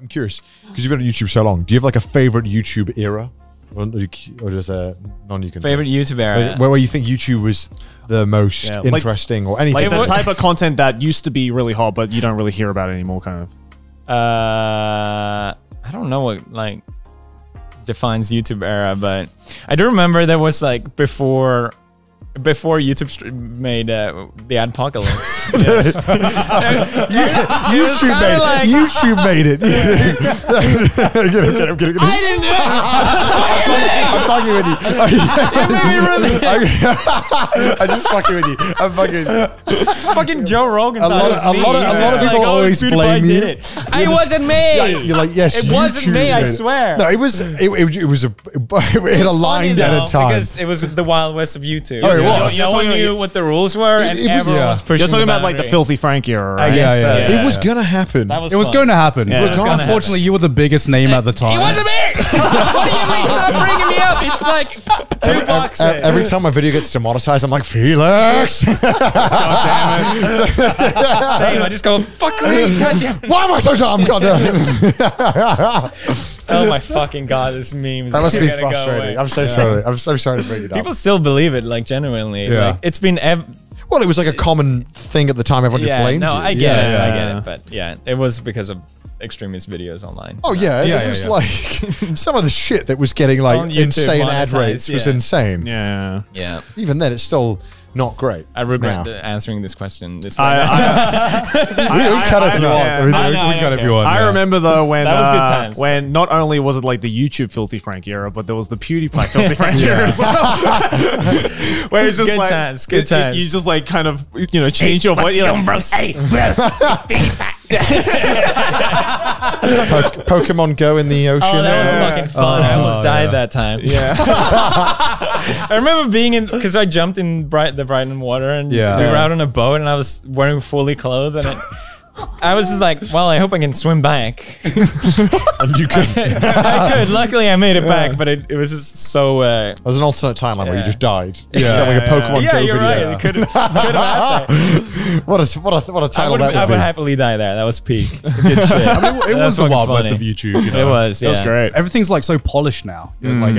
I'm curious, because you've been on YouTube so long, do you have like a favorite YouTube era? Or just a non you can favorite YouTube era where you think YouTube was the most interesting, like, or anything like the type of content that used to be really hot but you don't really hear about anymore, kind of? I don't know what like defines YouTube era, but I do remember there was like before YouTube made the adpocalypse. YouTube made it. I didn't know. I'm fucking with you. I'm just fucking with you. I'm fucking. Fucking Joe Rogan. A lot of people like, always blame you. It wasn't me. You're like, yes, it wasn't me. I swear. No, it was. It was a. It had a line at a time because it was the Wild West of YouTube. No one knew what the rules were, and everyone was pushing. You're talking about like the Filthy Frank era, right? I guess. It was gonna happen. It was gonna happen. Unfortunately, you were the biggest name at the time. It wasn't me. What do you mean? Stop bringing me up. It's like 2 bucks. Every time my video gets demonetized, I'm like, Felix. God damn it. Same. I just go, fuck me. Goddamn. Why am I so dumb? Goddamn. Oh my fucking god! This meme. That must be frustrating. I'm so sorry. I'm so sorry to bring it up. People still believe it, like genuinely. Yeah. Like, it's been. Well, it was like a common thing at the time. Everyone just blamed you. I get it. But yeah, it was because of extremist videos online. Oh yeah, it was like some of the shit that was getting like YouTube, insane ad rates was insane. Yeah. Even then, it's still not great. I regret answering this question this way. We cut everyone. I remember though when that was good times. When not only was it like the YouTube Filthy Frank era, but there was the PewDiePie Filthy Frank era as well. Where it's just good like times, good times. You just like kind of change your voice. Hey, bros, PewDiePie. Pokemon Go in the ocean. Oh, that was fucking fun. I almost died that time. Yeah. I remember being in, because I jumped in the Brighton water and we were out on a boat and I was wearing fully clothed and I was just like, well, I hope I can swim back. And you could. I could. Luckily, I made it back, but it was just so... There was an alternate timeline where you just died. Yeah, like a Pokemon Go video. Yeah, you're right. Could've what a title that would be. I would happily die there. That was peak. Good shit. I mean, it was the Wild West of YouTube. It was, yeah. It was great. Everything's like so polished now. Mm. Like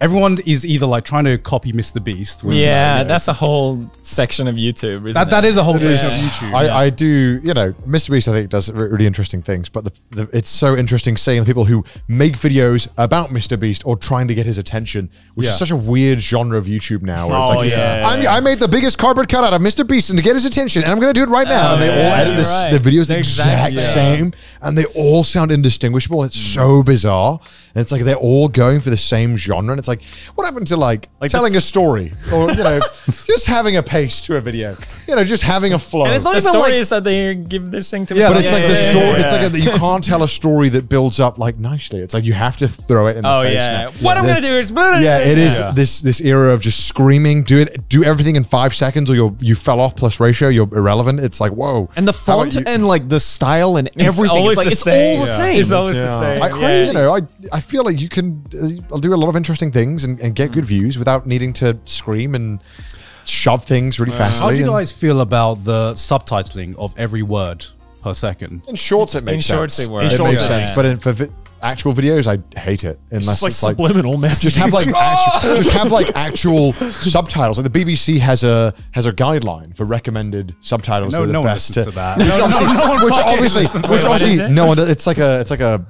everyone is either like trying to copy Mr. Beast. Yeah, that's a whole section of YouTube, isn't it? That is a whole section of YouTube. I do, Mr. Beast, I think, does really interesting things, but it's so interesting seeing the people who make videos about Mr. Beast or trying to get his attention, which is such a weird genre of YouTube now. Where it's like, I made the biggest cardboard cutout of Mr. Beast and to get his attention, and I'm going to do it right now. And they all edit the videos the exact same, and they all sound indistinguishable. It's so bizarre. And it's like they're all going for the same genre, and it's like, what happened to like telling a story, or just having a pace to a video, just having a flow. And it's not the story is that they give this thing to me. But it's like the story. It's like you can't tell a story that builds up like nicely. It's like you have to throw it in the face. What I'm gonna do is it is this era of just screaming, do everything in 5 seconds, or you fell off plus ratio, you're irrelevant. It's like whoa. And the font and like the style and everything. It's always the same. It's crazy. I feel like you can do a lot of interesting things and get good views without needing to scream and shove things really fast. How do you guys feel about the subtitling of every word per second? In shorts, it makes sense. It makes sense, but for actual videos, I hate it. Unless it's like subliminal messages. Just have like actual subtitles. Like the BBC has a guideline for recommended subtitles. No one listens to that. Which obviously no one. It's like a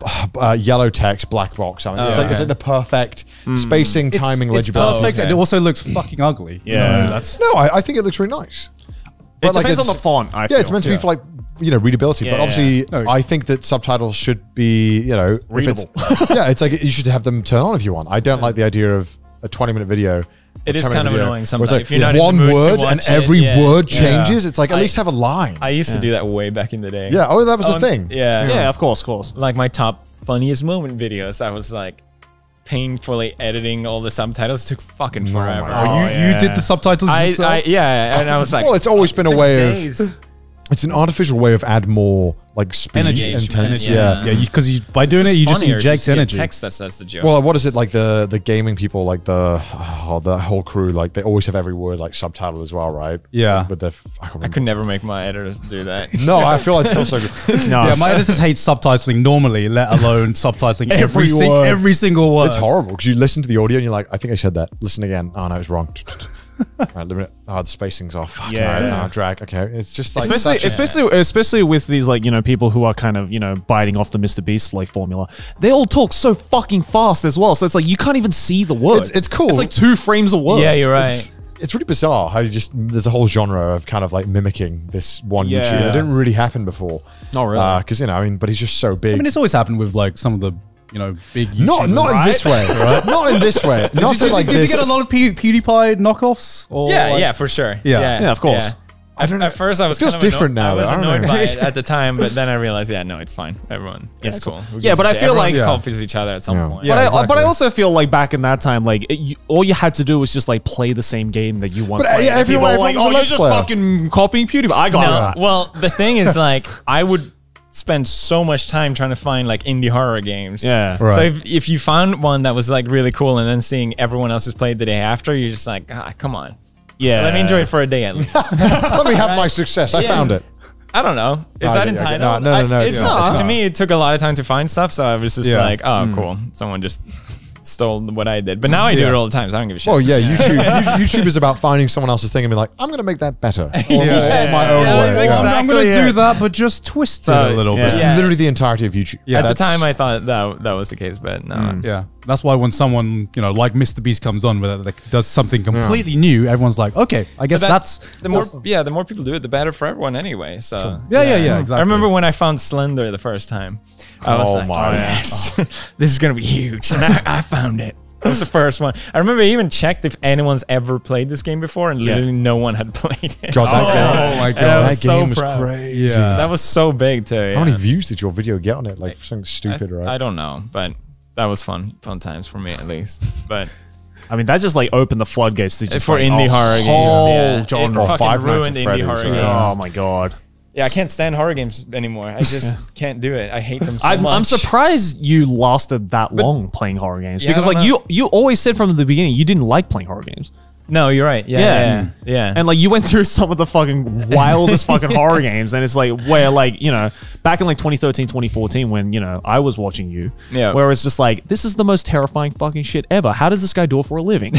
yellow text black box. It's like the perfect spacing, timing, legibility. It's perfect, and it also looks fucking ugly. I think it looks really nice. But it depends on the font. I feel. It's meant to be for like. Readability, but obviously, I think that subtitles should be, readable. It's like you should have them turn on if you want. I don't like the idea of a 20-minute video. It is kind of annoying sometimes. Like if you're not one in the mood word to watch and every word changes. It's like at least have a line. I used to do that way back in the day. Yeah. Oh, that was the thing. Yeah. Of course. Like my top funniest moment videos, I was like. Painfully editing all the subtitles took fucking forever. You did the subtitles yourself? And I was like, well, it's always been a way of. It's an artificial way of add more like speed and tension. Yeah, because yeah, by doing it, you just inject energy. Text that says the joke. Well, what is it like the gaming people, like the whole crew, like they always have every word like subtitled as well, right? Yeah, but they're I could never make my editors do that. No, I feel like it's still so good. No, yeah, my editors hate subtitling normally, let alone subtitling every single word. It's horrible because you listen to the audio and you're like, I think I said that. Listen again. Oh no, it's wrong. Right, limit. Oh, the spacing's off. Fuck, yeah, no, no, drag. Okay, it's just like especially with these like people who are kind of biting off the Mr. Beast like formula. They all talk so fucking fast as well. So it's like you can't even see the words. It's cool. It's like 2 frames a word. Yeah, you're right. It's really bizarre how you just there's a whole genre of kind of like mimicking this one YouTuber. It didn't really happen before. Not really. Because I mean, but he's just so big. I mean, it's always happened with like some of the. Big YouTubers, not in this way, right? Not in this way. Did you get a lot of PewDiePie knockoffs? Or yeah, for sure. Yeah, of course. Yeah. I don't know. At first, I was. It feels different now. I was annoyed by it at the time, but then I realized, yeah, no, it's fine. Everyone, it's cool. Yeah, but I feel like copies each other at some point. Yeah, but I also feel like back in that time, like all you had to do was just like play the same game that you once played. Yeah, everyone like, oh, you're just fucking copying PewDiePie. I got it. Well, the thing is, like, I would. Spend so much time trying to find like indie horror games. Yeah, right. So if you found one that was like really cool, and then seeing everyone else who's played the day after, you're just like, ah, come on. Yeah, let me enjoy it for a day at least. Let me have my success. I found it. I don't know. Is that entitled? No. It's not. To me, it took a lot of time to find stuff, so I was just like, oh, cool. Someone just stole what I did. But now I do it all the time, so I don't give a shit. Oh yeah, YouTube is about finding someone else's thing and be like, I'm going to make that better. Or, or my own way. Exactly, I'm going to do that, but just twist it a little bit. It's literally the entirety of YouTube. Yeah, at the time, I thought that was the case, but no. Yeah, that's why when someone, like Mr. Beast comes on, like, does something completely new, everyone's like, okay, I guess that's... the more people do it, the better for everyone anyway. So yeah, exactly. I remember when I found Slender the first time. I was like, my ass. This is going to be huge. And I found it. It was the first one. I remember I even checked if anyone's ever played this game before, and literally no one had played it. God, oh my God, that game was crazy. Yeah. That was so big too. How many views did your video get on it? Like something stupid, right? I don't know, but that was fun times for me at least. But I mean, that just like opened the floodgates to just for indie horror games. Genre. Five Nights at Freddy's. Oh my God. Yeah, I can't stand horror games anymore. I just can't do it. I hate them so much. I'm surprised you lasted that long playing horror games. Yeah, because like you always said from the beginning, you didn't like playing horror games. No, you're right. Yeah. And like you went through some of the fucking wildest fucking horror games, and it's like where like, back in like 2013, 2014 when, I was watching you. Yeah. Where it's just like, this is the most terrifying fucking shit ever. How does this guy do it for a living?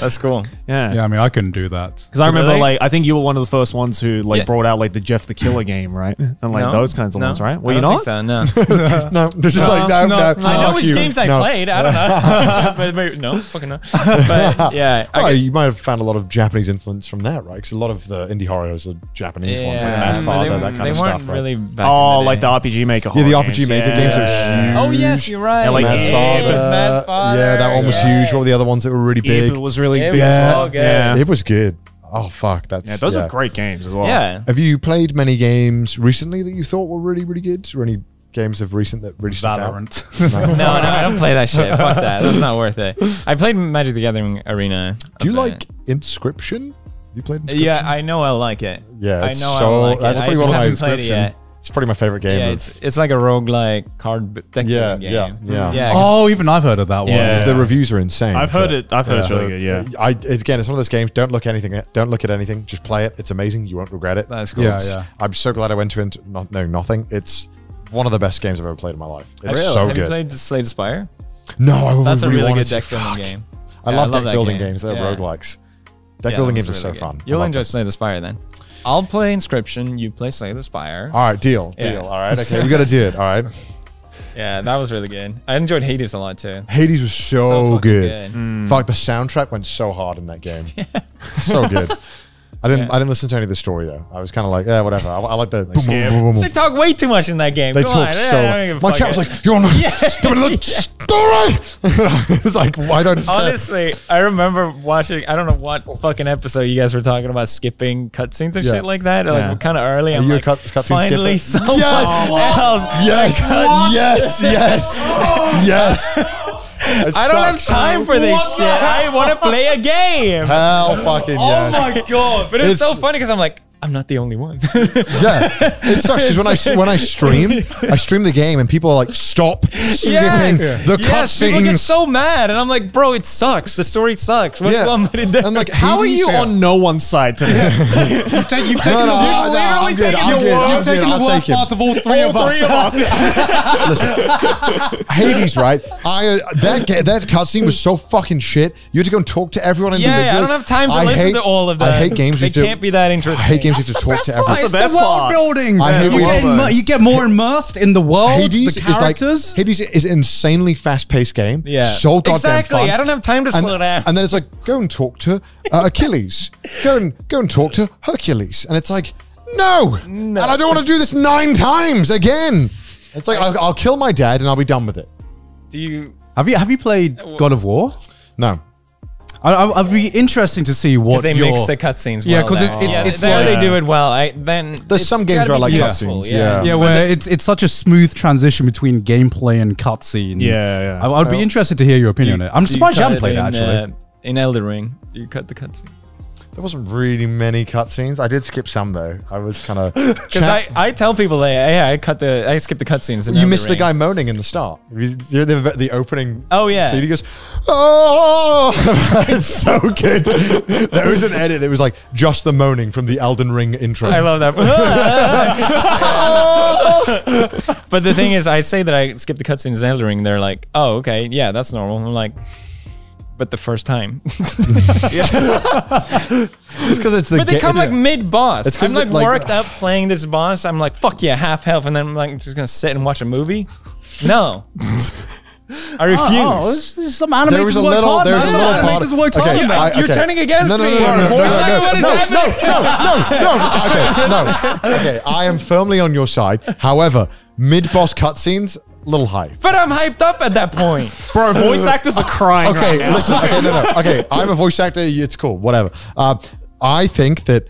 That's cool. Yeah. Yeah, I mean, I couldn't do that. Because I remember, like, I think you were one of the first ones who, like, brought out, like, the Jeff the Killer game, right? And, like, those kinds of ones, right? Well, you not? I don't think so, no. No. I know which games I played. I don't know. But, yeah. Well, you might have found a lot of Japanese influence from that, right? Because a lot of the indie horrors are Japanese ones, like Mad Father, that kind of stuff, right? Oh, like the RPG Maker horror. Yeah, the RPG Maker games are huge. Oh, yes, you're right. Yeah, like Mad Father. Yeah, that one was huge. What were the other ones that were really big? It was really big. It was good. Oh fuck, those are great games as well. Yeah. Have you played many games recently that you thought were really, really good, or any games of recent that really stuck out? No, I don't play that shit. Fuck that. That's not worth it. I played Magic: The Gathering Arena. Do you like Inscryption? You played Inscryption? Yeah, I know I like it. Yeah, I know I like it. That's pretty well known. Played it yet. It's probably my favorite game. Yeah, it's like a roguelike card deck game. Yeah. Oh, even I've heard of that one. Yeah. The reviews are insane. I've heard it's really good. Yeah. Again, it's one of those games. Don't look anything. Don't look at anything. Just play it. It's amazing. You won't regret it. That's cool. Yeah. I'm so glad I went to it not knowing nothing. It's one of the best games I've ever played in my life. It's so good. Have you played Slay the Spire? No, that's really a really good deck building game. I love deck building games. They're roguelikes. Deck building games are so fun. You'll enjoy Slay the Spire then. I'll play Inscryption. You play Slay the Spire. All right, deal. All right, okay, we gotta do it. All right. Yeah, that was really good. I enjoyed Hades a lot too. Hades was so good. Fuck, the soundtrack went so hard in that game. Yeah. So good. I didn't listen to any of the story though. I was kind of like, yeah, whatever. I like the. They talk way too much in that game. They talk so. My chat was like, "You're not stupid story." It's like, why don't? Honestly, I remember watching. I don't know what fucking episode you guys were talking about skipping cutscenes and shit like that. Like kind of early. I'm like, finally, someone else. Yes. I don't have time for this shit. I want to play a game. Hell fucking yes. Oh my God. But it's so funny because I'm like, I'm not the only one. Yeah, it sucks because when I stream, I stream the game and people are like, "Stop!" Yes, people get so mad, and I'm like, "Bro, it sucks. The story sucks." What I'm like, "How are you on no one's side today?" You've taken the worst parts of all three of us. Listen, Hades, right? That cutscene was so fucking shit. You had to go and talk to everyone individually. Yeah, I don't have time to listen to all of that. I hate games. They can't be that interesting. I hate games you have to talk to everyone. It's the world building. You get more immersed in the world, the characters. Hades is an insanely fast-paced game. Yeah, so goddamn fun. I don't have time to slow down. And then it's like, go and talk to Achilles. Go and talk to Hercules. And it's like, no. And I don't want to do this 9 times again. It's like, I'll kill my dad and I'll be done with it. Have you played God of War? No. I'd be interesting to see what they mix the cutscenes. Well, yeah, because it's like, they do it well. There's some games where I like cutscenes. Yeah, where it's such a smooth transition between gameplay and cutscene. Yeah. I'd be interested to hear your opinion on it. I'm surprised you haven't played it actually. In Elden Ring, do you cut the cutscene? There wasn't really many cutscenes. I did skip some though. I was kind of because I tell people like, yeah, I skipped the cutscenes. You missed the guy moaning in the start. You're the opening. Oh yeah. He goes, oh, it's so good. There was an edit. It was like just the moaning from the Elden Ring intro. I love that. But the thing is, I say that I skipped the cutscenes in Elden Ring. They're like, oh okay, yeah, that's normal. I'm like. But the first time. It's because it's the But they come like mid-boss. I'm like worked up playing this boss. I'm like, fuck yeah, half health. And then I'm like, just going to sit and watch a movie? No. I refuse. There's some animators worked hard. There's a little animators worked hard. You're turning against me. No. Okay, I am firmly on your side. However, mid-boss cutscenes... little hype. But I'm hyped up at that point. Bro, voice actors are crying right now. Okay, I'm a voice actor. It's cool. Whatever. I think that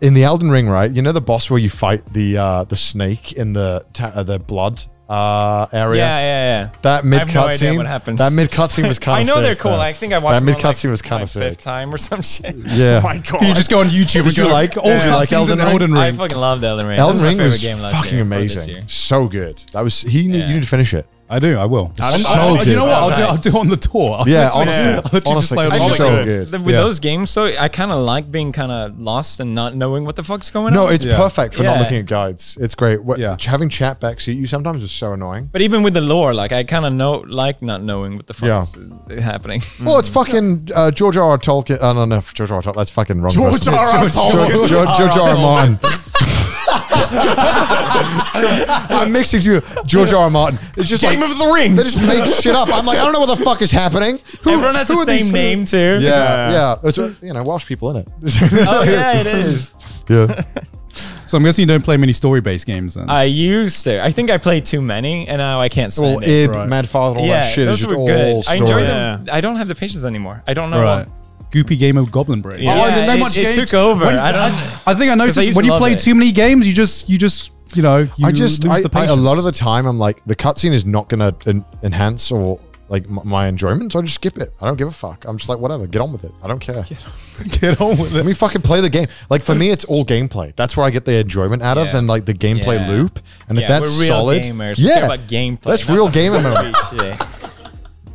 in the Elden Ring, right, you know the boss where you fight the snake in the blood area? Yeah. That mid-cutscene. I have no idea what happens. That mid-cutscene was kind of sick. I know they're cool. I think I watched that mid-cutscene was kind of sick. 5th time or some shit. Yeah. Oh my God. You just go on YouTube and you're like, oh, you like Elden Ring? I fucking loved Elden Ring. Elden Ring was fucking amazing. So good. That was, you need to finish it. I do. I will. So good. You know what? I'll do on the tour. Honestly, so good. With those games, so I kind of like being kind of lost and not knowing what the fuck's going on. No, it's perfect for not looking at guides. It's great. Having chat backseat you sometimes is so annoying. But even with the lore, like I kind of not knowing what the fuck's happening. Well, it's fucking George R. R. Tolkien. Oh no, George R. R. Tolkien. That's fucking wrong. George R. R. Tolkien. George R. Martin. I'm mixing to George R. R. Martin. It's just Game of the Rings. They just make shit up. I'm like, I don't know what the fuck is happening. Everyone has the same name too. Yeah. It's, you know, Welsh people in it. Oh yeah, it is. Yeah. So I'm guessing you don't play many story-based games then. I used to. I think I played too many, and now I can't stand it. Right. Mad Father, all that shit. Those were good. I enjoy them. I don't have the patience anymore. I don't know. Right. Goopy game of Goblin Break. Yeah. It took over. I think I noticed when you play too many games, you just lose the patience. A lot of the time, I'm like, the cutscene is not going to enhance or like my enjoyment, so I just skip it. I don't give a fuck. I'm just like, whatever, get on with it. I don't care. Get on with it. Let me fucking play the game. Like for me, it's all gameplay. That's where I get the enjoyment out of, and like the gameplay loop. And if that's solid, gamers. Yeah, about gameplay. That's real gamer mode.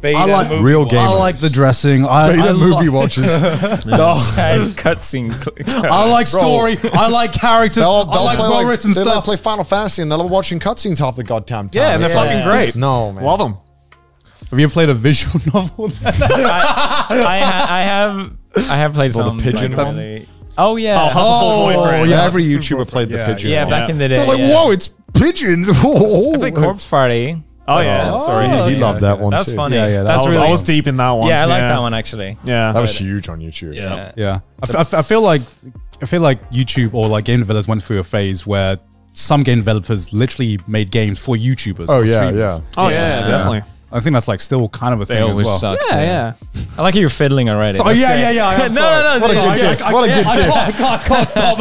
I like real games. I like the dressing. I movie watches. Cutscene. I like story. I like characters. I like well-written stuff. They play Final Fantasy and they're watching cutscenes half the goddamn time. Yeah, and they're fucking great. No, man. Love them. Have you played a visual novel? I have played some. The pigeon one. Oh yeah. Oh yeah. Every YouTuber played the pigeon. Yeah, back in the day. They're like, whoa, it's pigeon. I played Corpse Party. Oh yeah, sorry. He loved that one. That's funny. Yeah, that's really. I was deep in that one. Yeah, I like that one actually. Yeah, that was huge on YouTube. Yeah. I feel like YouTube or like game developers went through a phase where some game developers literally made games for YouTubers. Oh yeah, yeah. Oh yeah, definitely. I think that's like still kind of a thing as well. They always suck. Yeah. I like how you're fiddling already. Oh yeah. No. What a good gift. I can't stop.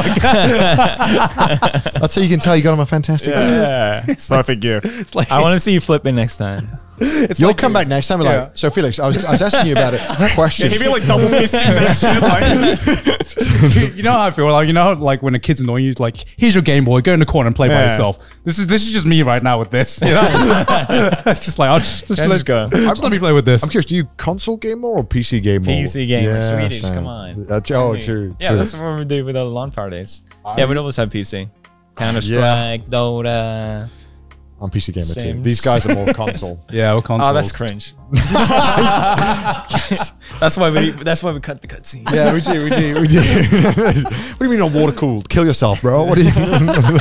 That's how you can tell you got him a fantastic gift. Perfect gift. I want to see you flip me next time. You'll like, come back next time and like, so Felix, I was asking you about it. Question. Yeah, he'd be like double fisting that shit. Like. You know how I feel? Like, you know, like when a kid's annoying you, like, here's your Game Boy, go in the corner and play by yourself. This is just me right now with this. You know? It's just like, I'll just go. Just let me play with this. I'm curious, do you console game more or PC game more? PC game, Swedish, come on. Oh, true. Yeah, that's what we do with our LAN parties. Yeah, we'd always have PC. Counter-Strike, Dota. I'm PC gamer too. These guys are more console. Yeah, we're console. Oh, that's cringe. That's why we cut the cutscene. Yeah, we do. What do you mean on water cooled? Kill yourself, bro. What do you mean? I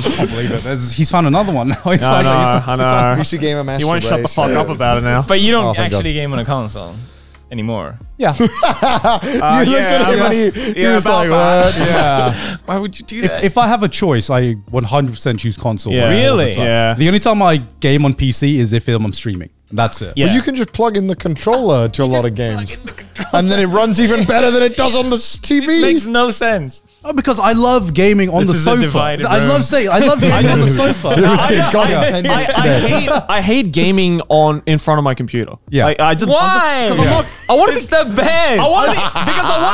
can't believe it. He's found another one now. PC gamer master. You won't shut the fuck up about it now. But you don't actually game on a console anymore. Yeah. You looked at him and he was like, what? Yeah. Why would you do that? If I have a choice, I 100% choose console. Yeah. Really? Yeah. The only time I game on PC is if I'm streaming. That's it. Yeah. But you can just plug in the controller to a lot of games. And then it runs even better than it does on the TV. This makes no sense. Oh, because I love gaming on the sofa. I love gaming on the sofa. I hate gaming in front of my computer. Yeah. Because I want to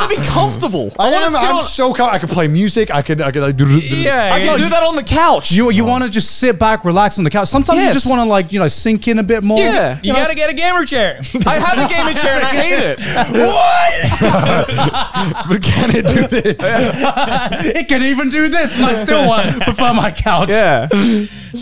be comfortable. I'm so comfortable. I can play music. I can do that on the couch. You want to just sit back, relax on the couch. Sometimes you just want to sink in a bit more. Yeah. You got to get a gamer chair. I have a gamer chair and I hate it. What? But can it do this? It can even do this, and I still prefer my couch. Yeah.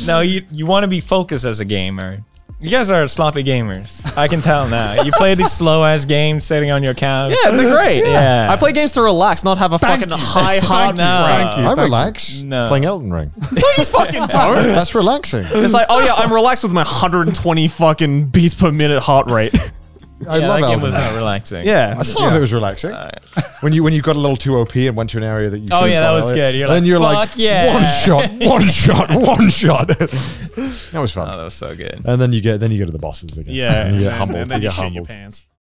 No, you want to be focused as a gamer. You guys are sloppy gamers. I can tell now. You play these slow-ass games sitting on your couch. Yeah, they're great. Yeah. I play games to relax, not have a fucking high heart. I relax playing Elden Ring. No, you fucking don't. That's relaxing. It's like, oh yeah, I'm relaxed with my 120 fucking beats per minute heart rate. I love that. It was not relaxing. Yeah, I saw it was relaxing. When you got a little too OP and went to an area that you. Oh yeah, that was good. You're then like, you're fuck like, yeah. one shot. That was fun. Oh, that was so good. And then you go to the bosses again. Yeah, and you get humbled. And then you shit your pants.